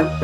Have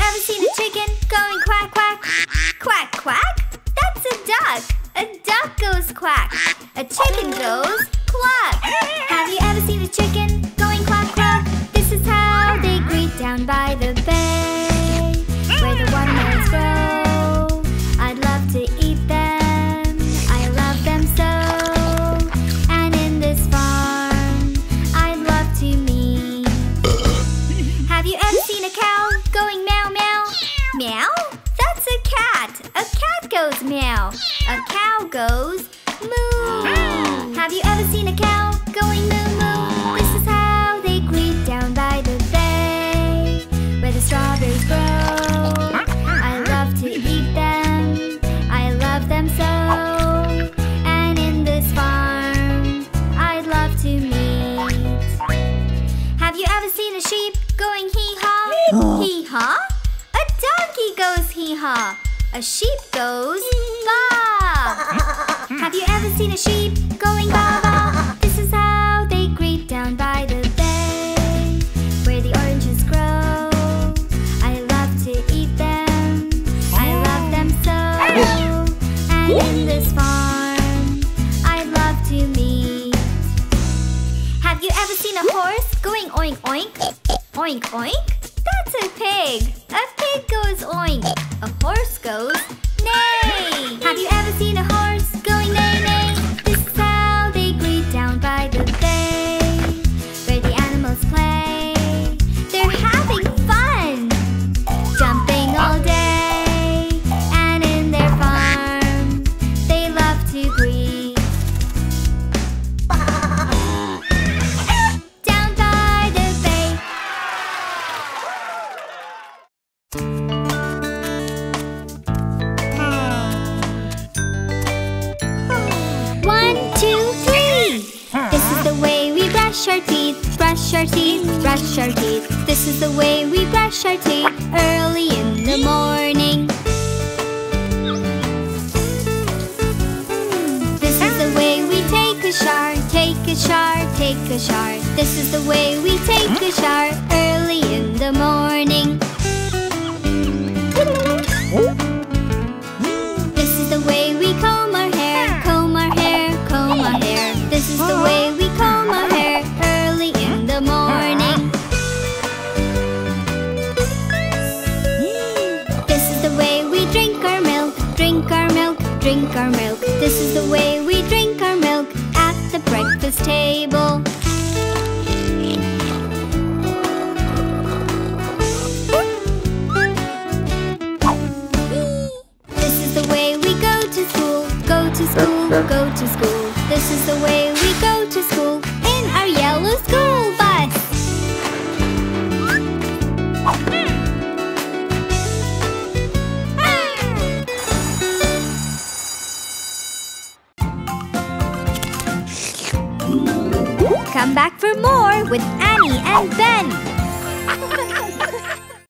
you ever seen a cow going meow meow? Meow? goes moo. Have you ever seen a cow going moo moo? This is how they greet down by the bay, where the strawberries grow. I love to eat them, I love them so. And in this farm, I'd love to meet. Have you ever seen a sheep going hee-haw? Hee-haw? A donkey goes hee-haw. A sheep goes baa. Have you ever seen a sheep going baa baa? This is how they greet down by the bay, where the oranges grow. I love to eat them, I love them so. And in this farm, I'd love to meet. Have you ever seen a horse going oink oink? Oink oink? That's a pig. A pig goes oink. A horse goes neigh. Have you ever seen a horse going neigh neigh? This is how they greet down by the bay, where the animals play. They're having fun, jumping all day. And in their farm, they love to breathe. Down by the bay. Brush our teeth, brush our teeth. This is the way we brush our teeth early in the morning. This is the way we take a shower, take a shower, take a shower. This is the way we take a shower early in the morning. This is the way we comb our hair, comb our hair, comb our hair. This is the way we comb our hair early in the morning. This is the way we drink our milk, drink our milk, drink our milk. This is the way we drink our milk at the breakfast table. This is the way we go to school, go to school, go to school. This is the way we go to school in our yellow school bus. Come back for more with Annie and Ben.